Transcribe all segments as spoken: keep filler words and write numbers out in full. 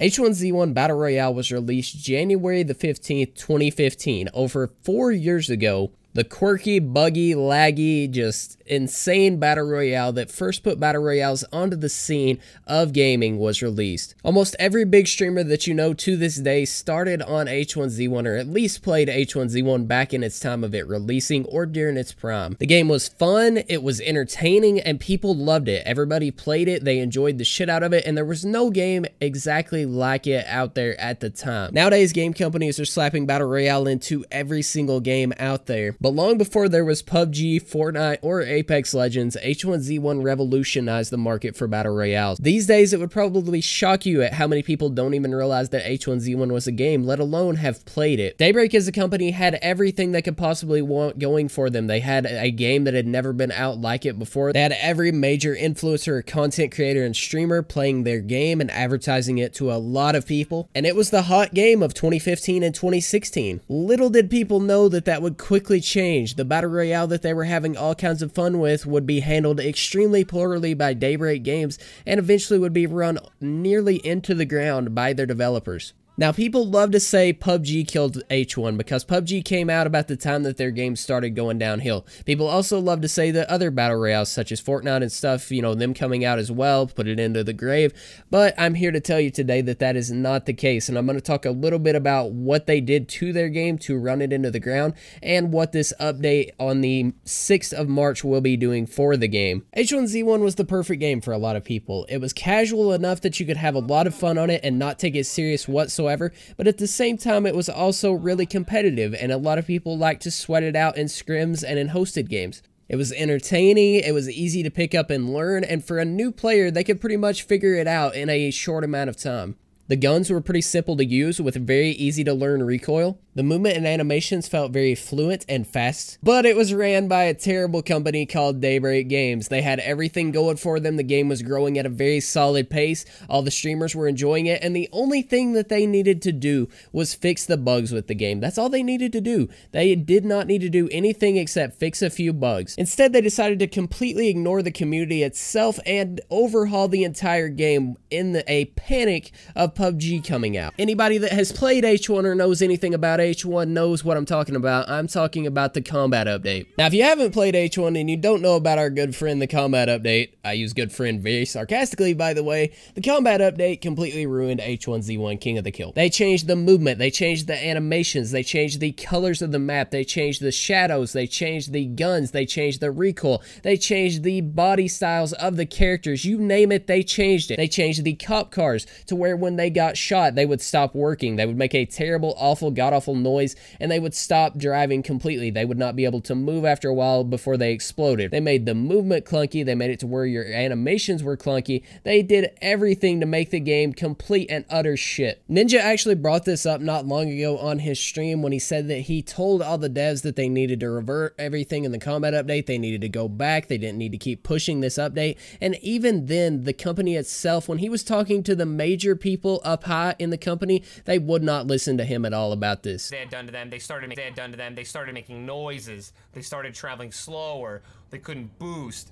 H one Z one Battle Royale was released January the fifteenth, twenty fifteen, over four years ago. The quirky, buggy, laggy, just insane Battle Royale that first put Battle Royales onto the scene of gaming was released. Almost every big streamer that you know to this day started on H one Z one, or at least played H one Z one back in its time of it releasing or during its prime. The game was fun, it was entertaining, and people loved it. Everybody played it, they enjoyed the shit out of it, and there was no game exactly like it out there at the time. Nowadays, game companies are slapping Battle Royale into every single game out there. But long before there was P U B G, Fortnite, or Apex Legends, H one Z one revolutionized the market for Battle Royales. These days, it would probably shock you at how many people don't even realize that H one Z one was a game, let alone have played it. Daybreak as a company had everything they could possibly want going for them. They had a game that had never been out like it before. They had every major influencer, content creator, and streamer playing their game and advertising it to a lot of people. And it was the hot game of twenty fifteen and twenty sixteen. Little did people know that that would quickly change. Change. The Battle Royale that they were having all kinds of fun with would be handled extremely poorly by Daybreak Games and eventually would be run nearly into the ground by their developers. Now, people love to say P U B G killed H one because P U B G came out about the time that their game started going downhill. People also love to say that other Battle Royales, such as Fortnite and stuff, you know, them coming out as well, put it into the grave. But I'm here to tell you today that that is not the case, and I'm going to talk a little bit about what they did to their game to run it into the ground and what this update on the sixth of March will be doing for the game. H one Z one was the perfect game for a lot of people. It was casual enough that you could have a lot of fun on it and not take it serious whatsoever. But at the same time, it was also really competitive, and a lot of people like to sweat it out in scrims and in hosted games. It was entertaining, it was easy to pick up and learn, and for a new player, they could pretty much figure it out in a short amount of time. The guns were pretty simple to use with very easy to learn recoil. The movement and animations felt very fluent and fast, but it was ran by a terrible company called Daybreak Games. They had everything going for them. The game was growing at a very solid pace. All the streamers were enjoying it, and the only thing that they needed to do was fix the bugs with the game. That's all they needed to do. They did not need to do anything except fix a few bugs. Instead, they decided to completely ignore the community itself and overhaul the entire game in the, a panic of P U B G coming out. Anybody that has played H one or knows anything about it, H one knows what I'm talking about. I'm talking about the combat update. Now, if you haven't played H one and you don't know about our good friend, the combat update, I use good friend very sarcastically, by the way, the combat update completely ruined H one Z one King of the Kill. They changed the movement. They changed the animations. They changed the colors of the map. They changed the shadows. They changed the guns. They changed the recoil. They changed the body styles of the characters. You name it, they changed it. They changed the cop cars to where when they got shot, they would stop working. They would make a terrible, awful, god-awful noise, and they would stop driving completely. They would not be able to move after a while before they exploded. They made the movement clunky. They made it to where your animations were clunky. They did everything to make the game complete and utter shit. Ninja actually brought this up not long ago on his stream when he said that he told all the devs that they needed to revert everything in the combat update. They needed to go back. They didn't need to keep pushing this update. And even then, the company itself, when he was talking to the major people up high in the company, they would not listen to him at all about this. They had done to them. They started. They had done to them. They started making noises. They started traveling slower. They couldn't boost.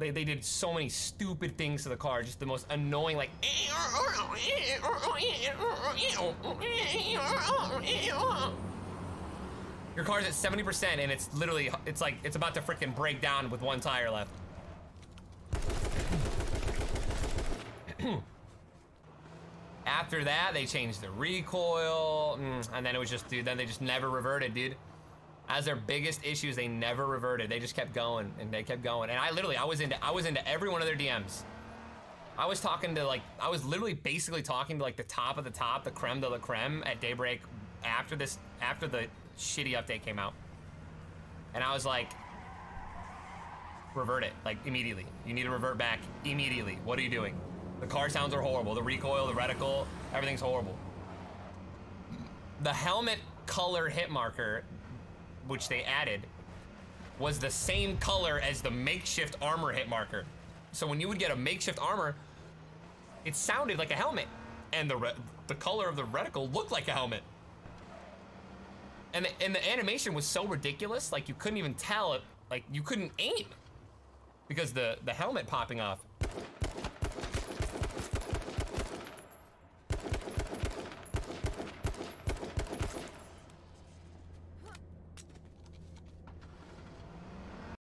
They they did so many stupid things to the car. Just the most annoying, like. Your car's at seventy percent, and it's literally, it's like, it's about to freaking break down with one tire left. After that, they changed the recoil, and then it was just, dude, then they just never reverted, dude. As their biggest issues, they never reverted. They just kept going, and they kept going. And I literally, I was into, I was into every one of their D Ms. I was talking to, like, I was literally basically talking to, like, the top of the top, the creme de la creme at Daybreak after this, after the shitty update came out. And I was like, revert it, like, immediately. You need to revert back immediately. What are you doing? The car sounds are horrible. The recoil, the reticle, everything's horrible. The helmet color hit marker, which they added, was the same color as the makeshift armor hit marker. So when you would get a makeshift armor, it sounded like a helmet, and the re the color of the reticle looked like a helmet. And the, and the animation was so ridiculous, like you couldn't even tell it, like you couldn't aim because the the helmet popping off.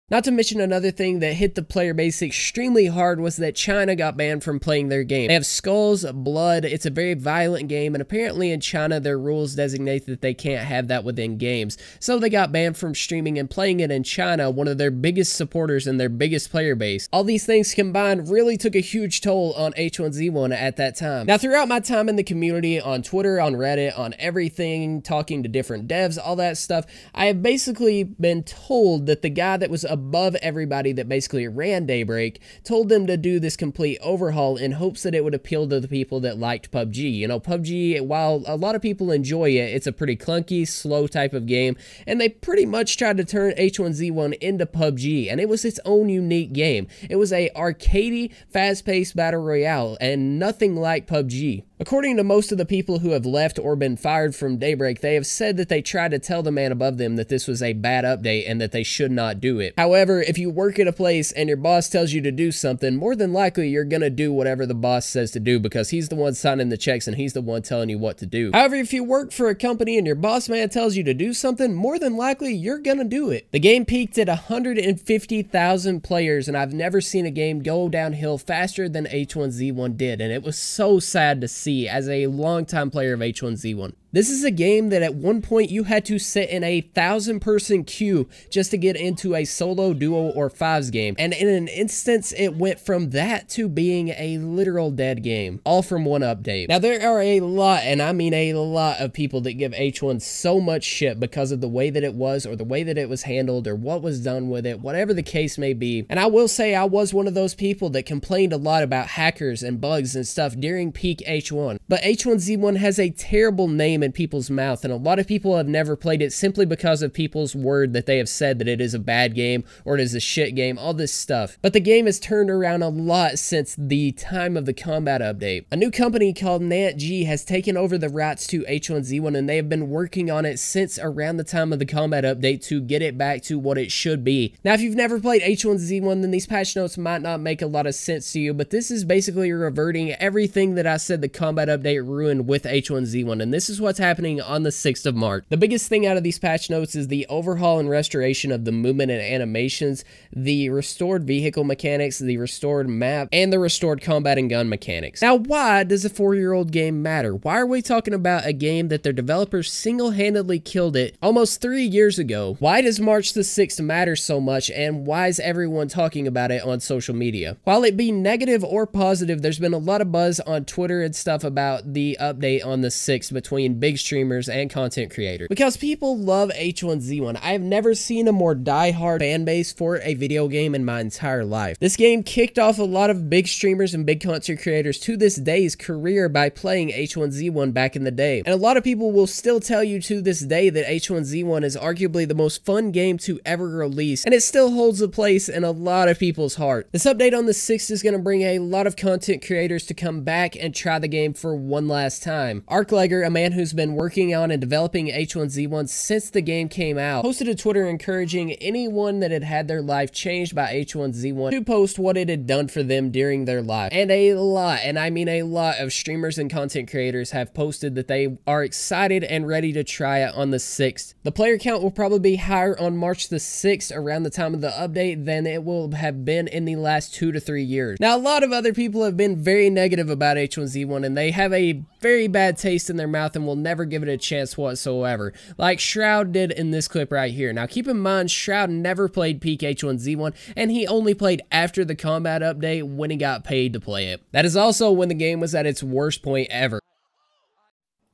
Not to mention, another thing that hit the player base extremely hard was that China got banned from playing their game. They have skulls, blood, it's a very violent game, and apparently in China their rules designate that they can't have that within games. So they got banned from streaming and playing it in China, one of their biggest supporters and their biggest player base. All these things combined really took a huge toll on H one Z one at that time. Now throughout my time in the community, on Twitter, on Reddit, on everything, talking to different devs, all that stuff, I have basically been told that the guy that was a above everybody that basically ran Daybreak told them to do this complete overhaul in hopes that it would appeal to the people that liked P U B G. You know, P U B G, while a lot of people enjoy it, it's a pretty clunky, slow type of game, and they pretty much tried to turn H one Z one into P U B G, and it was its own unique game. It was a arcadey, fast-paced battle royale, and nothing like P U B G. According to most of the people who have left or been fired from Daybreak, they have said that they tried to tell the man above them that this was a bad update and that they should not do it. However, if you work at a place and your boss tells you to do something, more than likely you're going to do whatever the boss says to do because he's the one signing the checks and he's the one telling you what to do. However, if you work for a company and your boss man tells you to do something, more than likely you're going to do it. The game peaked at one hundred fifty thousand players, and I've never seen a game go downhill faster than H one Z one did, and it was so sad to see as a longtime player of H one Z one. This is a game that at one point you had to sit in a thousand person queue just to get into a solo, duo, or fives game. And in an instance, it went from that to being a literal dead game, all from one update. Now there are a lot, and I mean a lot, of people that give H one so much shit because of the way that it was, or the way that it was handled, or what was done with it, whatever the case may be. And I will say I was one of those people that complained a lot about hackers and bugs and stuff during peak H one. But H one Z one has a terrible name in people's mouth, and a lot of people have never played it simply because of people's word that they have said that it is a bad game or it is a shit game, all this stuff. But the game has turned around a lot since the time of the combat update. A new company called Nant G has taken over the rights to H one Z one, and they have been working on it since around the time of the combat update to get it back to what it should be. Now if you've never played H one Z one, then these patch notes might not make a lot of sense to you, but this is basically reverting everything that I said the combat update ruined with H one Z one, and this is what what's happening on the sixth of March. The biggest thing out of these patch notes is the overhaul and restoration of the movement and animations, the restored vehicle mechanics, the restored map, and the restored combat and gun mechanics. Now, why does a four-year-old game matter? Why are we talking about a game that their developers single-handedly killed it almost three years ago? Why does March the sixth matter so much, and why is everyone talking about it on social media? While it be negative or positive, there's been a lot of buzz on Twitter and stuff about the update on the sixth between big streamers and content creators, because people love H one Z one. I have never seen a more die-hard fan base for a video game in my entire life. This game kicked off a lot of big streamers and big content creators to this day's career by playing H one Z one back in the day, and a lot of people will still tell you to this day that H one Z one is arguably the most fun game to ever release, and it still holds a place in a lot of people's heart. This update on the sixth is going to bring a lot of content creators to come back and try the game for one last time. Ark Legger, a man who's been working on and developing H one Z one since the game came out, posted a Twitter encouraging anyone that had had their life changed by H one Z one to post what it had done for them during their life. And a lot, and I mean a lot, of streamers and content creators have posted that they are excited and ready to try it on the sixth. The player count will probably be higher on March the sixth, around the time of the update, than it will have been in the last two to three years. Now, a lot of other people have been very negative about H one Z one, and they have a very bad taste in their mouth and will never give it a chance whatsoever, like Shroud did in this clip right here. Now keep in mind, Shroud never played peak H one Z one, and he only played after the combat update when he got paid to play it. That is also when the game was at its worst point ever.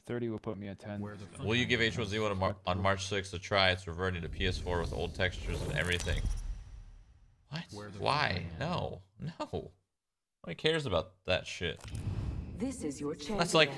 thirty will put me at ten. Will you give H one Z one on March sixth a try? It's reverting to P S four with old textures and everything. What? Why? No. No. Nobody cares about that shit. This is your chance. That's like...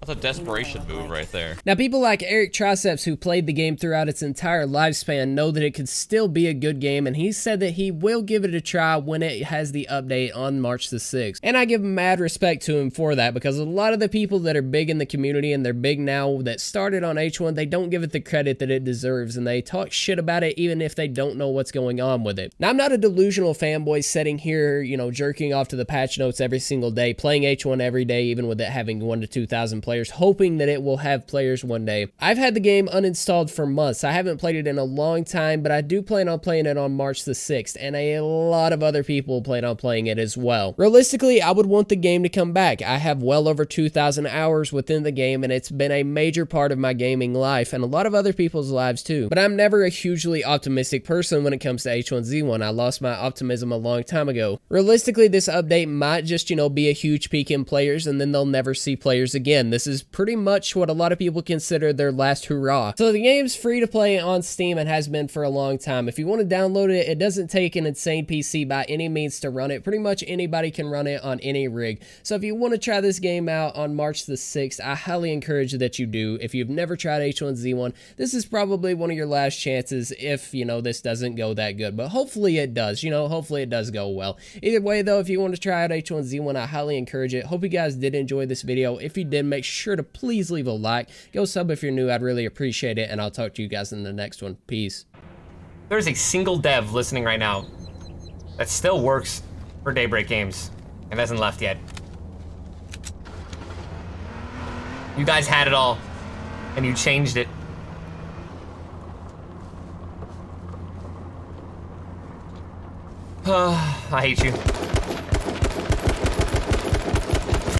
that's a desperation move right there. Now, people like Eric Triceps, who played the game throughout its entire lifespan, know that it could still be a good game, and he said that he will give it a try when it has the update on March the sixth. And I give mad respect to him for that, because a lot of the people that are big in the community and they're big now that started on H one, they don't give it the credit that it deserves, and they talk shit about it even if they don't know what's going on with it. Now, I'm not a delusional fanboy sitting here, you know, jerking off to the patch notes every single day, playing H one every day, even with it having one to two thousand players players, hoping that it will have players one day. I've had the game uninstalled for months. I haven't played it in a long time, but I do plan on playing it on March the sixth, and a lot of other people plan on playing it as well. Realistically, I would want the game to come back. I have well over two thousand hours within the game, and it's been a major part of my gaming life, and a lot of other people's lives too. But I'm never a hugely optimistic person when it comes to H one Z one. I lost my optimism a long time ago. Realistically, this update might just, you know, be a huge peak in players, and then they'll never see players again. This is pretty much what a lot of people consider their last hurrah. So the game's free to play on Steam and has been for a long time. If you want to download it, it doesn't take an insane P C by any means to run it. Pretty much anybody can run it on any rig. So if you want to try this game out on March the sixth, I highly encourage that you do. If you've never tried H one Z one, this is probably one of your last chances if, you know, this doesn't go that good. But hopefully it does, you know, hopefully it does go well. Either way though, if you want to try out H one Z one, I highly encourage it. Hope you guys did enjoy this video. If you did, make sure to please leave a like. Go sub if you're new. I'd really appreciate it, and I'll talk to you guys in the next one. Peace. There's a single dev listening right now that still works for Daybreak Games and hasn't left yet. You guys had it all, and you changed it. I hate you.